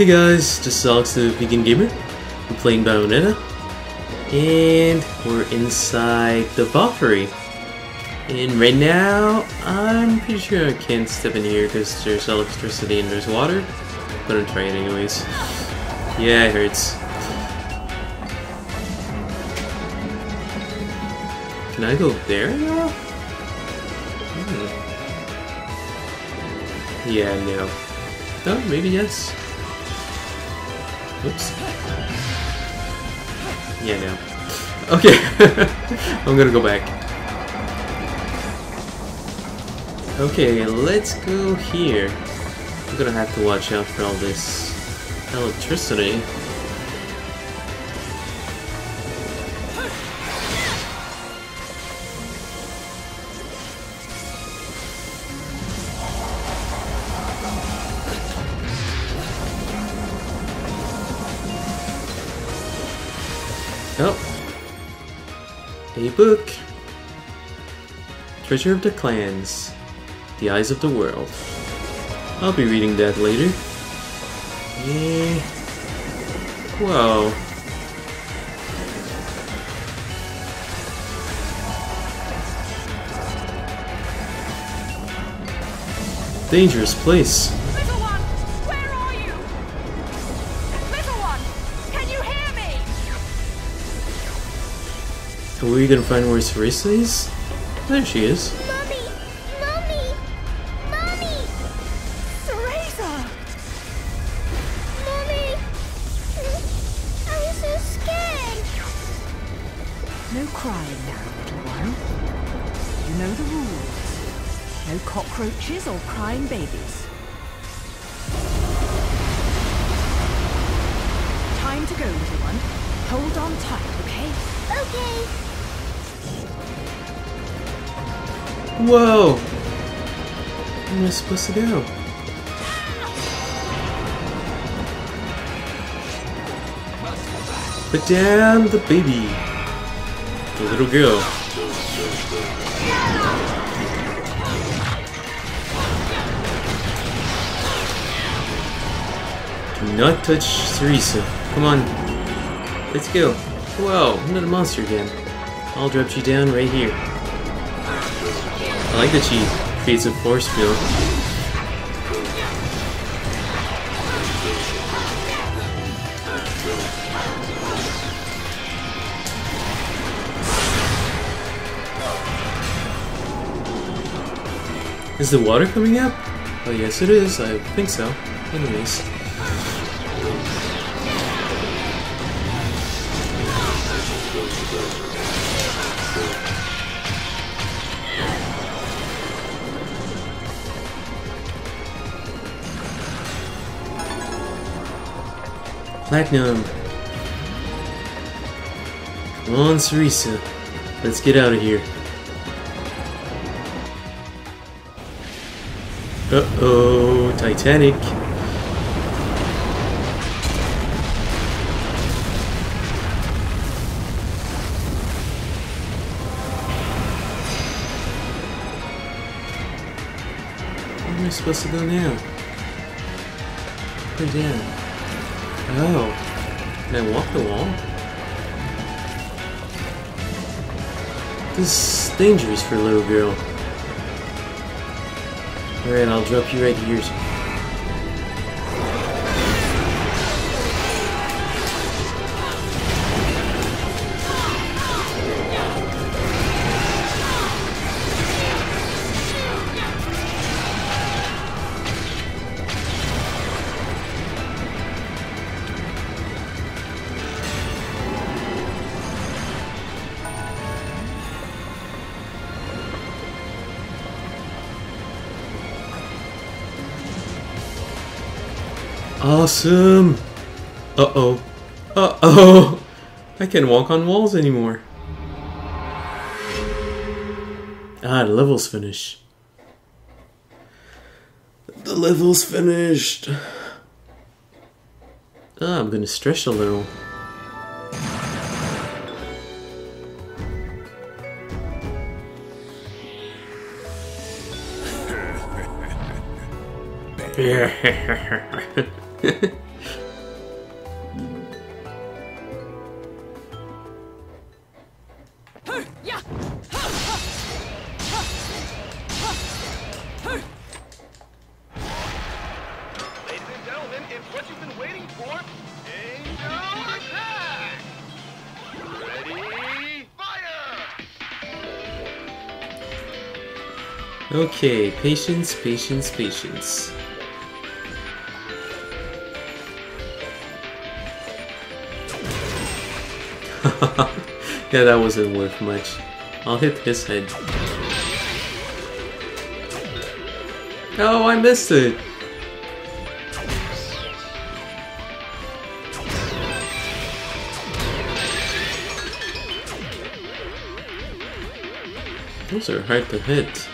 Hey guys, this is Alex the Vegan Gamer. I'm playing Bayonetta, and we're inside the Valkyrie. And right now, I'm pretty sure I can't step in here because there's electricity and there's water, but I'm trying anyways. Yeah, it hurts. Can I go there now? Yeah, no. Oh, maybe yes. Oops. Yeah, no. Okay. I'm gonna go back. Okay, let's go here. I'm gonna have to watch out for all this electricity. Oh, a book. Treasure of the Clans, the Eyes of the World. I'll be reading that later. Yeah. Whoa. Dangerous place. Little one, where are you? Little one, can you hear me? Are we gonna find where Cerissa is? There she is. Mommy! Mommy! Mommy! Cereza! Mommy! I was so scared! No crying now, little one. You know the rules. No cockroaches or crying babies. Time to go, little one. Hold on tight, okay? Okay! Whoa! Where am I supposed to go? But damn the baby! The little girl. Do not touch Teresa. Come on. Let's go. Whoa, I'm not a monster again. I'll drop you down right here. I like that she creates a force field. Is the water coming up? Oh yes it is, I think so. Anyways. Platinum! Come on, Cerissa. Let's get out of here. Uh-oh, Titanic! Where am I supposed to go now? Put it down. Oh, can I walk the wall? This is dangerous for a little girl. Alright, I'll drop you right here. Awesome! Uh-oh. Uh-oh! I can't walk on walls anymore. Ah, the level's finished. The level's finished! Ah, I'm gonna stretch a little. What you've been waiting for? Angel attack! Ready? Fire! Okay, patience, patience, patience. Yeah, that wasn't worth much. I'll hit his head. Oh, I missed it! Those are hard to hit.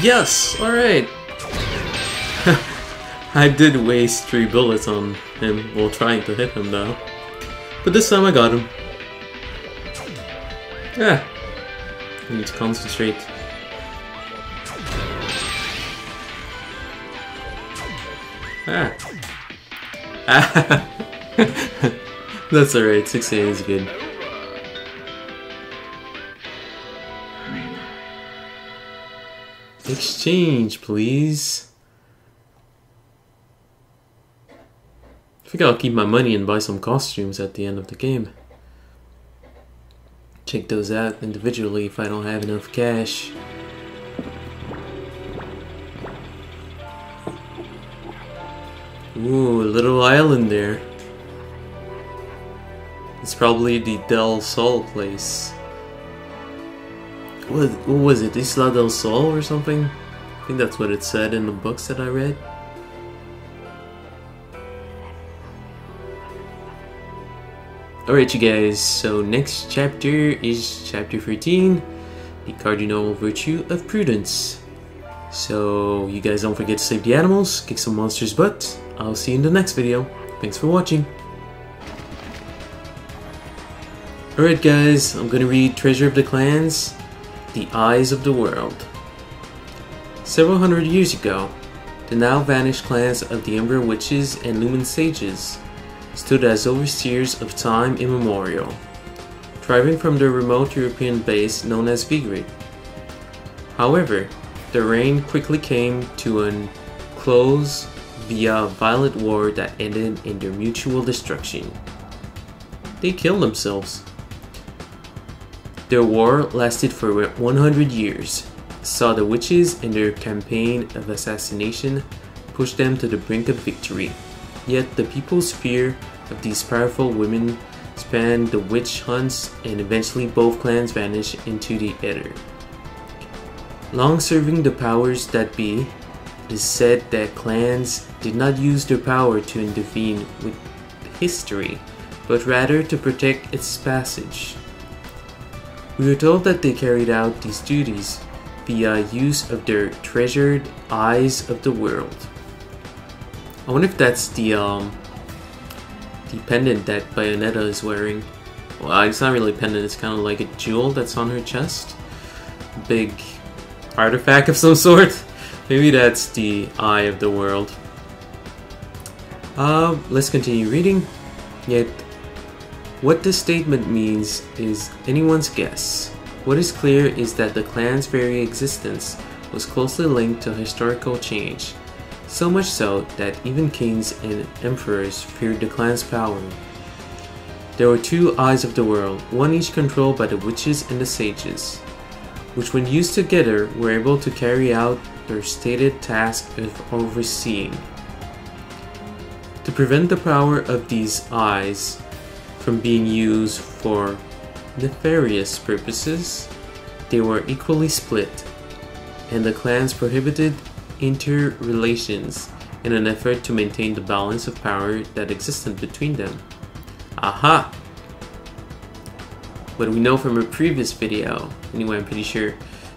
Yes! Alright! I did waste 3 bullets on him while trying to hit him though. But this time I got him. Yeah. I need to concentrate. Ah. That's alright, 6A is good. Exchange, please. I think I'll keep my money and buy some costumes at the end of the game. Check those out individually if I don't have enough cash. Ooh, a little island there. It's probably the Del Sol place. What was it? Isla del Sol or something? I think that's what it said in the books that I read. Alright you guys, so next chapter is chapter 13, the Cardinal Virtue of Prudence. So you guys don't forget to save the animals, kick some monsters' butt. I'll see you in the next video. Thanks for watching. Alright guys, I'm gonna read Treasure of the Clans. The Eyes of the World. Several hundred years ago, the now vanished clans of the Ember Witches and Lumen Sages stood as overseers of time immemorial, thriving from their remote European base known as Vigrid. However, their reign quickly came to an close via a violent war that ended in their mutual destruction. They killed themselves. Their war lasted for 100 years, saw the witches and their campaign of assassination push them to the brink of victory. Yet the people's fear of these powerful women spanned the witch hunts, and eventually both clans vanished into the ether. Long serving the powers that be, it is said that clans did not use their power to intervene with history, but rather to protect its passage. We are told that they carried out these duties via use of their treasured Eyes of the World. I wonder if that's the pendant that Bayonetta is wearing. Well, it's not really a pendant, it's kind of like a jewel that's on her chest. Big artifact of some sort. Maybe that's the Eye of the World. Let's continue reading. Yet, what this statement means is anyone's guess. What is clear is that the clan's very existence was closely linked to historical change, so much so that even kings and emperors feared the clan's power. There were 2 Eyes of the World, one each controlled by the witches and the sages, which when used together were able to carry out their stated task of overseeing. To prevent the power of these eyes from being used for nefarious purposes, they were equally split, and the clans prohibited interrelations in an effort to maintain the balance of power that existed between them. Aha! But we know from a previous video, anyway, I'm pretty sure,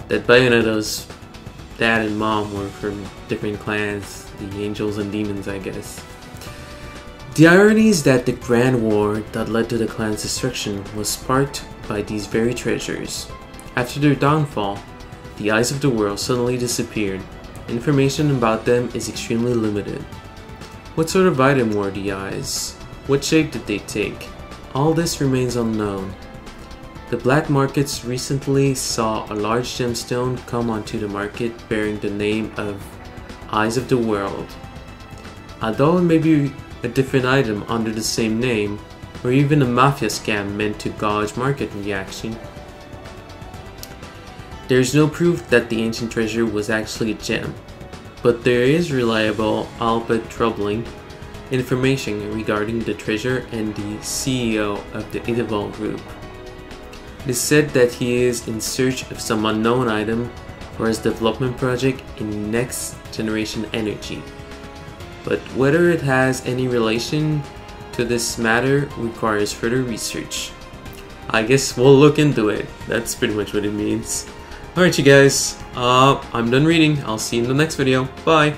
that Bayonetta's dad and mom were from different clans, the angels and demons, I guess. The irony is that the grand war that led to the clan's destruction was sparked by these very treasures, After their downfall, the Eyes of the World suddenly disappeared. Information about them is extremely limited. What sort of item were the eyes? What shape did they take? All this remains unknown. The black markets recently saw a large gemstone come onto the market bearing the name of Eyes of the World. Although it may be a different item under the same name, or even a mafia scam meant to gauge market reaction, there is no proof that the ancient treasure was actually a gem, but there is reliable, albeit troubling, information regarding the treasure and the CEO of the Interval Group. It is said that he is in search of some unknown item for his development project in Next Generation Energy, but whether it has any relation to this matter requires further research. I guess we'll look into it. That's pretty much what it means. Alright you guys, I'm done reading. I'll see you in the next video. Bye!